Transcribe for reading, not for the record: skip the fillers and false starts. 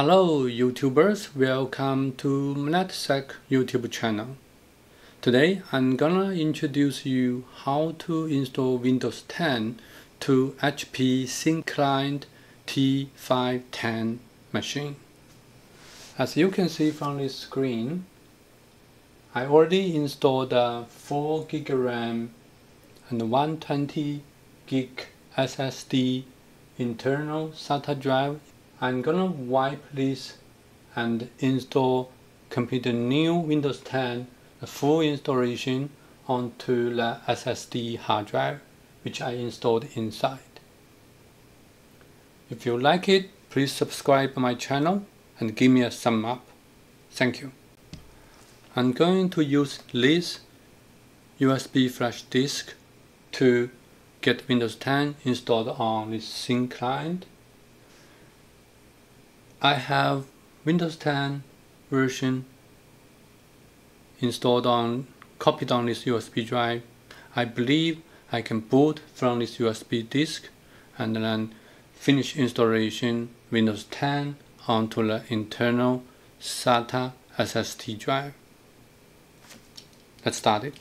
Hello YouTubers, welcome to NetSec YouTube channel. Today I'm gonna introduce you how to install Windows 10 to HP ThinClient T510 machine. As you can see from this screen, I already installed a 4GB RAM and 120GB SSD internal SATA drive. I'm gonna wipe this and install completely new Windows 10, the full installation onto the SSD hard drive, which I installed inside. If you like it, please subscribe to my channel and give me a thumb up. Thank you. I'm going to use this USB flash disk to get Windows 10 installed on this ThinClient. I have Windows 10 version copied on this USB drive. I believe I can boot from this USB disk and then finish installation Windows 10 onto the internal SATA SSD drive. Let's start it.